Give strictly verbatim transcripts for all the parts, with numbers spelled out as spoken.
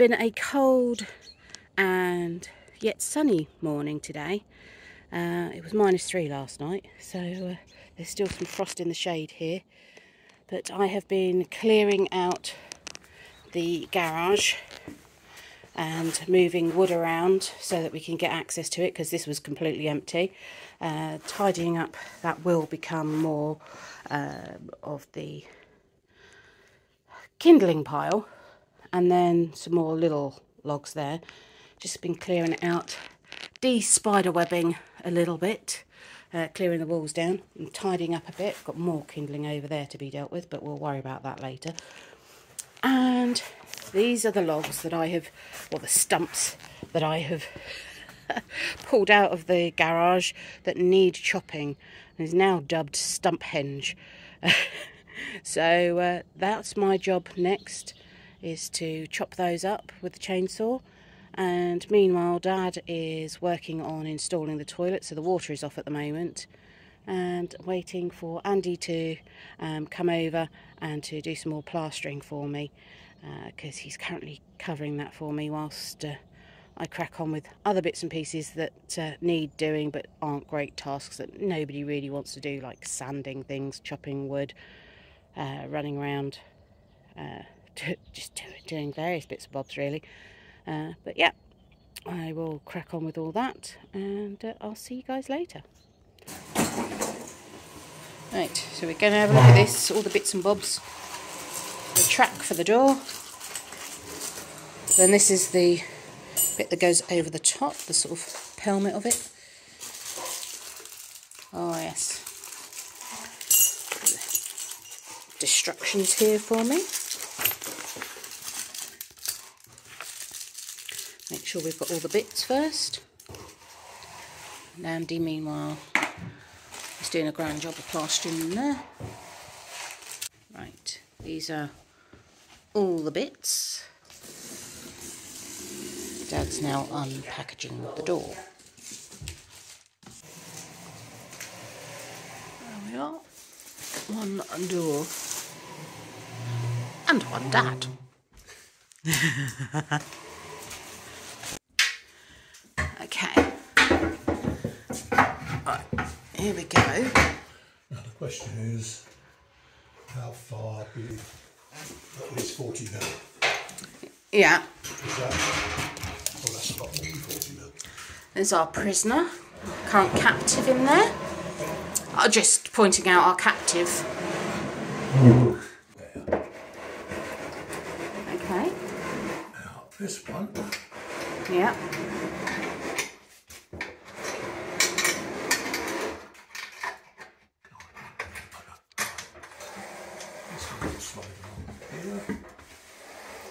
been a cold and yet sunny morning today. Uh, it was minus three last night, so uh, there's still some frost in the shade here. But I have been clearing out the garage and moving wood around so that we can get access to it, because this was completely empty. Uh, tidying up, that will become more uh, of the kindling pile, and then some more little logs there. Just been clearing it out, de-spider webbing a little bit, uh, clearing the walls down and tidying up a bit. Got more kindling over there to be dealt with, but we'll worry about that later. And these are the logs that I have, or the stumps that I have pulled out of the garage that need chopping, and is now dubbed Stumphenge. So uh, that's my job next, is to chop those up with the chainsaw. And meanwhile, Dad is working on installing the toilet, so the water is off at the moment, and waiting for Andy to um, come over and to do some more plastering for me, because uh, he's currently covering that for me whilst uh, I crack on with other bits and pieces that uh, need doing but aren't great tasks that nobody really wants to do, like sanding things, chopping wood, uh, running around, uh, just doing various bits and bobs really. Uh, but yeah, I will crack on with all that, and uh, I'll see you guys later. Right, so we're going to have a look at this, all the bits and bobs. The track for the door. Then this is the bit that goes over the top, the sort of pelmet of it. Oh yes. Destructions here for me. Make sure we've got all the bits first. And Andy, meanwhile, he's doing a grand job of plastering in there. Right, these are all the bits. Dad's now unpackaging the door. There we are. One door. And one Dad. Okay. Right, here we go. Now the question is, how far be at least forty mil? Yeah. Is that, well, that's not really forty mil. There's our prisoner, current captive in there. I'm just pointing out our captive. There. Okay. Now this one. Yeah.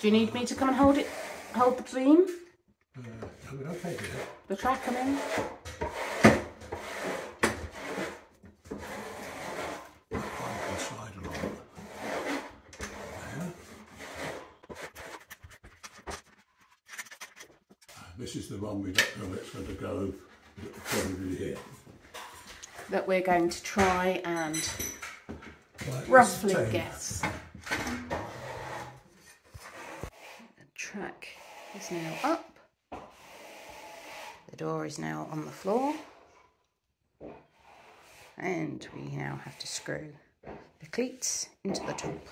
Do you need me to come and hold it, hold the beam? Uh, I'm gonna take it. The track, I mean. Slide along. There. This is the one we don't know it's going to go. Probably here. That we're going to try and like roughly guess. Track is now up, the door is now on the floor, and we now have to screw the cleats into the top.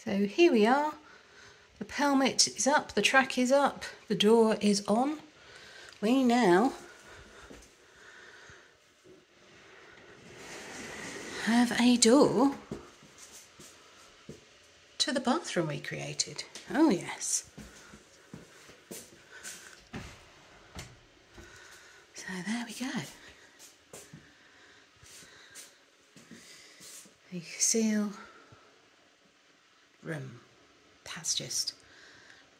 So here we are, the pelmet is up, the track is up, the door is on. We now have a door to the bathroom we created. Oh yes. So there we go. You can seal room. That's just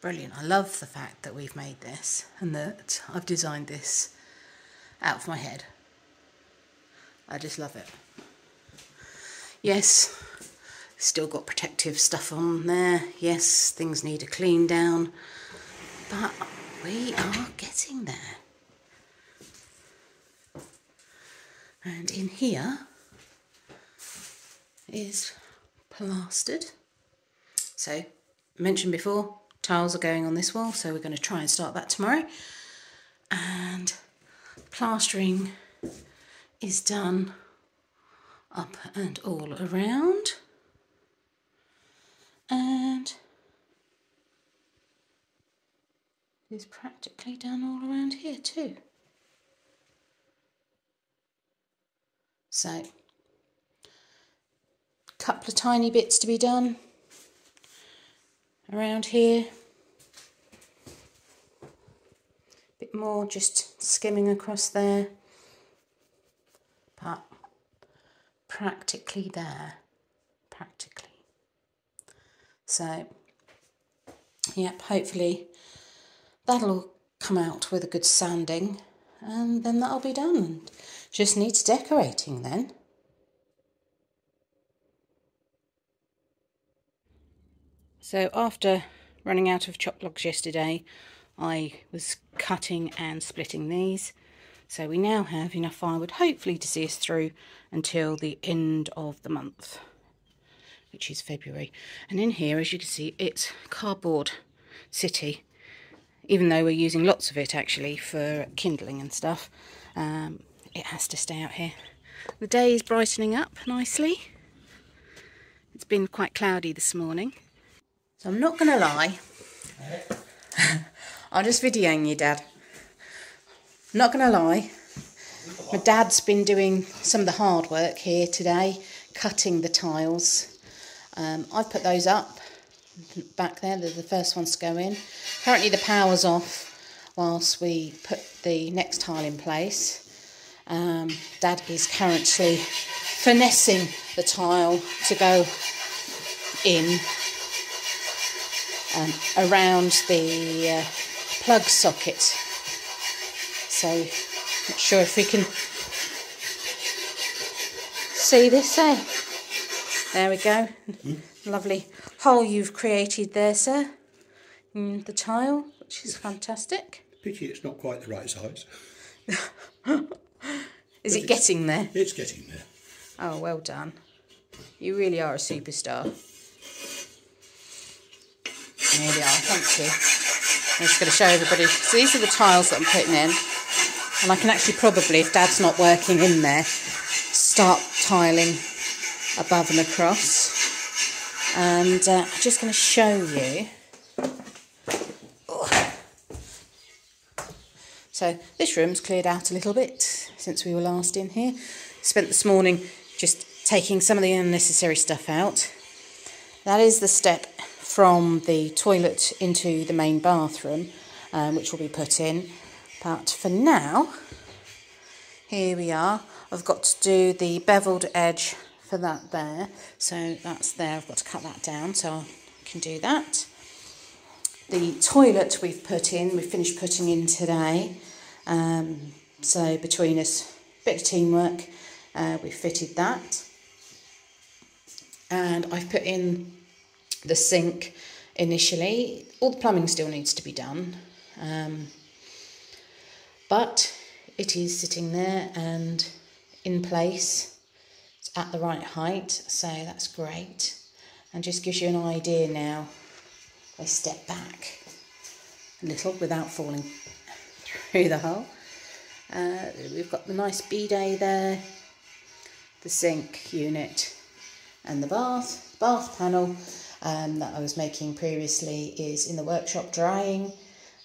brilliant. I love the fact that we've made this and that I've designed this out of my head. I just love it. Yes, still got protective stuff on there. Yes, things need a clean down, but we are getting there. And in here is plastered. So, mentioned before, tiles are going on this wall, so we're going to try and start that tomorrow. And plastering is done up and all around. And it's practically done all around here too. So, a couple of tiny bits to be done around here. A bit more just skimming across there, but practically there, practically. So, yep, hopefully that'll come out with a good sanding, and then that'll be done. Just needs decorating then. So after running out of chop logs yesterday, I was cutting and splitting these. So we now have enough firewood, hopefully, to see us through until the end of the month, which is February. And in here, as you can see, it's cardboard city, even though we're using lots of it actually for kindling and stuff. Um, it has to stay out here. The day is brightening up nicely. It's been quite cloudy this morning. So I'm not going to lie, I'm just videoing you, Dad. I'm not going to lie, my dad's been doing some of the hard work here today, cutting the tiles. Um, I've put those up back there, they're the first ones to go in. Currently the power's off whilst we put the next tile in place. Um, Dad is currently finessing the tile to go in um, around the uh, plug socket. So, not sure if we can see this, eh? There we go. Mm. Lovely hole you've created there, sir, in the tile, which is fantastic. Pity it's not quite the right size. Is it getting there? It's getting there. Oh, well done. You really are a superstar. There they are, thank you. I'm just going to show everybody. So these are the tiles that I'm putting in. And I can actually probably, if Dad's not working in there, start tiling above and across. And uh, I'm just going to show you. So this room's cleared out a little bit since we were last in here. Spent this morning just taking some of the unnecessary stuff out. That is the step from the toilet into the main bathroom, um, which will be put in. But for now, here we are. I've got to do the beveled edge for that there. So that's there, I've got to cut that down so I can do that. The toilet we've put in, we finished putting in today. Um, so between us, a bit of teamwork, uh, we fitted that. And I've put in the sink initially. All the plumbing still needs to be done. Um, but it is sitting there and in place. It's at the right height, so that's great. And just gives you an idea now. I step back a little without falling through the hole. Uh, we've got the nice bidet there, the sink unit, and the bath bath panel um, that I was making previously is in the workshop drying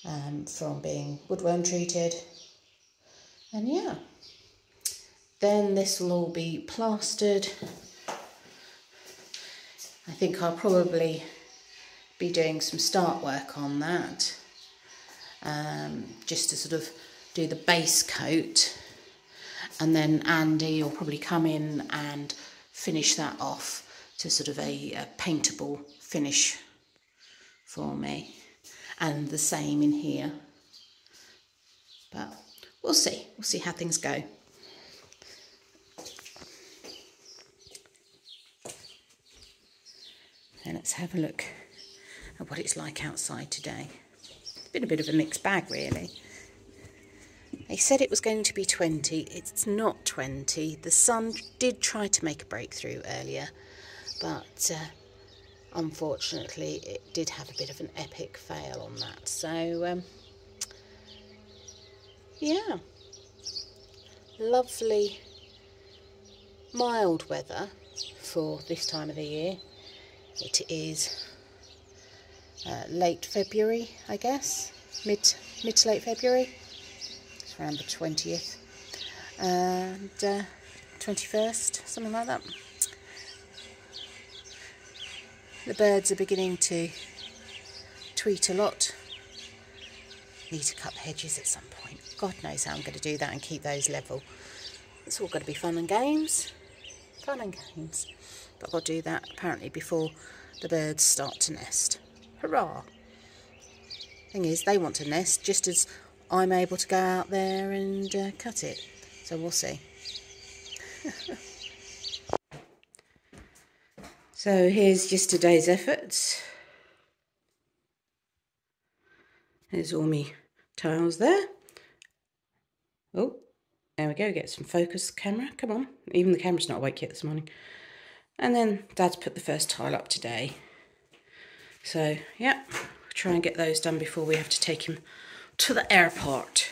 um, from being woodworm treated. And yeah, then this will all be plastered. I think I'll probably be doing some start work on that, um, just to sort of do the base coat, and then Andy will probably come in and finish that off to sort of a, a paintable finish for me, and the same in here. But we'll see, we'll see how things go. have a look at what it's like outside today. It's been a bit of a mixed bag, really. They said it was going to be twenty. It's not twenty. The sun did try to make a breakthrough earlier, but uh, unfortunately it did have a bit of an epic fail on that. So, um, yeah, lovely mild weather for this time of the year. It is uh, late February, I guess, mid, mid to late February. It's around the twentieth and uh, twenty-first, something like that. The birds are beginning to tweet a lot. Need to cut the hedges at some point. God knows how I'm going to do that and keep those level. It's all going to be fun and games. Fun and games. But I'll do that apparently before the birds start to nest. Hurrah! Thing is, they want to nest just as I'm able to go out there and uh, cut it. So we'll see. So here's just today's efforts. There's all me tiles there. Oh, there we go, get some focus camera, come on. Even the camera's not awake yet this morning. And then Dad's put the first tile up today. So, yeah, we'll try and get those done before we have to take him to the airport.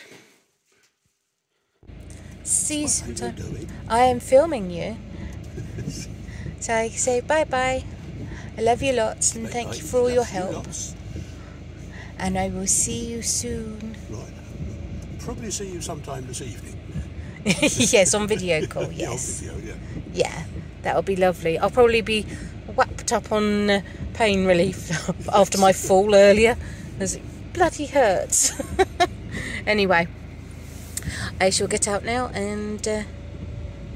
Season time. I am filming you. So I say bye-bye, I love you lots and thank you for all your help, and I will see you soon. Right, probably see you sometime this evening. Yes, on video call, yes. Yeah, on video, yeah. Yeah, that'll be lovely. I'll probably be whapped up on uh, pain relief after my fall earlier, as it bloody hurts. Anyway, I shall get out now and uh,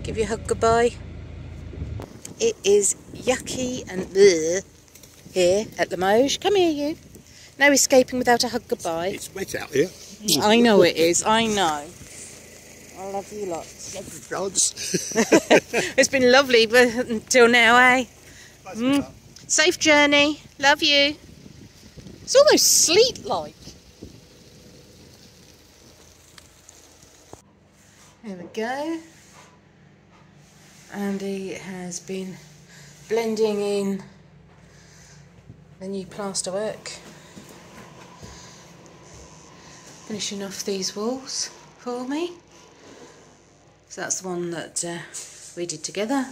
give you a hug goodbye. It is yucky and bleh here at Limoges. Come here, you. No escaping without a hug goodbye. It's wet out here. I know it is, I know. I love you lots. Love you gods. It's been lovely but until now, eh? Mm. Safe journey. Love you. It's almost sleet-like. There we go. Andy has been blending in the new plasterwork, finishing off these walls for me. So that's the one that uh, we did together,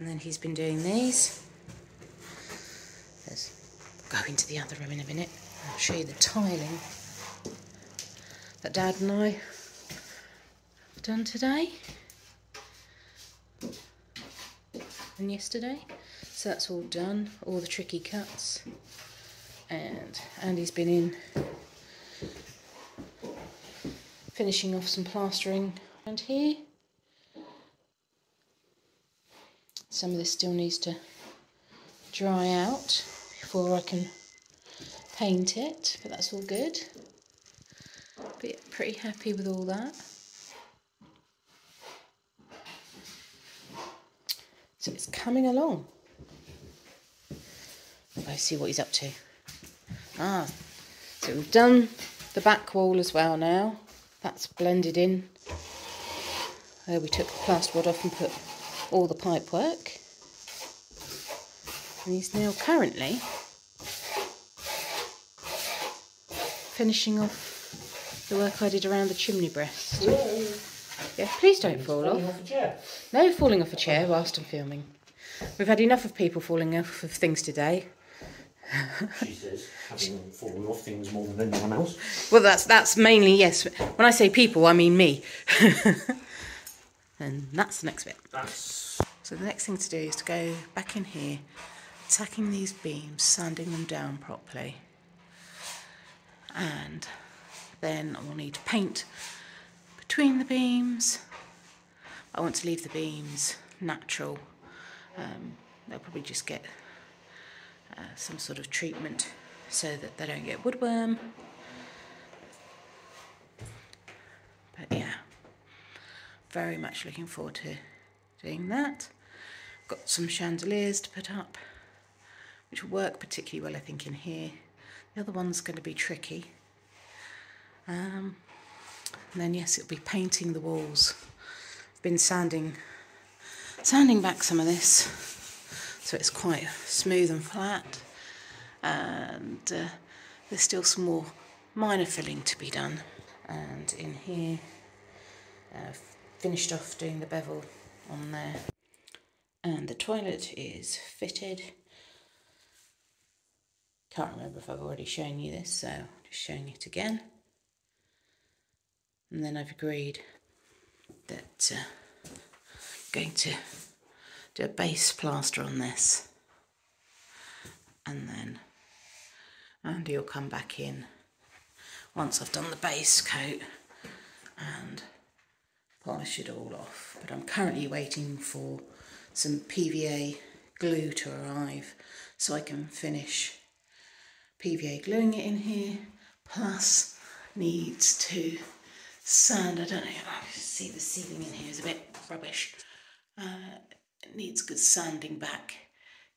and then he's been doing these. Let's go into the other room in a minute. I'll show you the tiling that Dad and I have done today. And yesterday, so that's all done, all the tricky cuts, and Andy's been in finishing off some plastering around here. Some of this still needs to dry out before I can paint it, but that's all good. But yeah, pretty happy with all that. So it's coming along. Let's see what he's up to. Ah, so we've done the back wall as well now. That's blended in. There we took the plasterboard off and put all the pipe work. And he's now currently finishing off the work I did around the chimney breast. Hello. Yeah, please don't fall falling off. off a chair. No falling off a chair whilst I'm filming. We've had enough of people falling off of things today. She says, having fallen off things more than anyone else. Well, that's that's mainly, yes. When I say people, I mean me. And that's the next bit. That's... So the next thing to do is to go back in here, tacking these beams, sanding them down properly. And then I'll need to paint between the beams. I want to leave the beams natural. Um, they'll probably just get uh, some sort of treatment so that they don't get woodworm. But yeah, very much looking forward to doing that. Got some chandeliers to put up, which will work particularly well, I think, in here. The other one's going to be tricky. Um, and then, yes, it'll be painting the walls. I've been sanding, sanding back some of this, so it's quite smooth and flat. And uh, there's still some more minor filling to be done. And in here, uh, finished off doing the bevel on there. And the toilet is fitted. Can't remember if I've already shown you this, so just showing it again. And then I've agreed that uh, I'm going to do a base plaster on this. And then Andy will come back in once I've done the base coat and polish it all off. But I'm currently waiting for some P V A glue to arrive so I can finish P V A gluing it in here, plus needs to sand. I don't know, I see the ceiling in here is a bit rubbish. Uh, it needs good sanding back,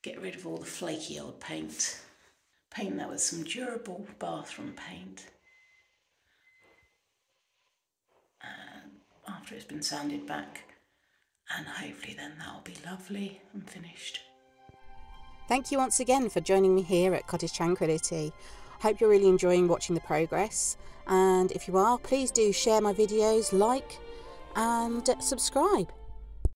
get rid of all the flaky old paint, paint that with some durable bathroom paint. And after it's been sanded back, and hopefully then that'll be lovely and finished. Thank you once again for joining me here at Cottage Tranquillité. I hope you're really enjoying watching the progress, and if you are, please do share my videos, like and subscribe.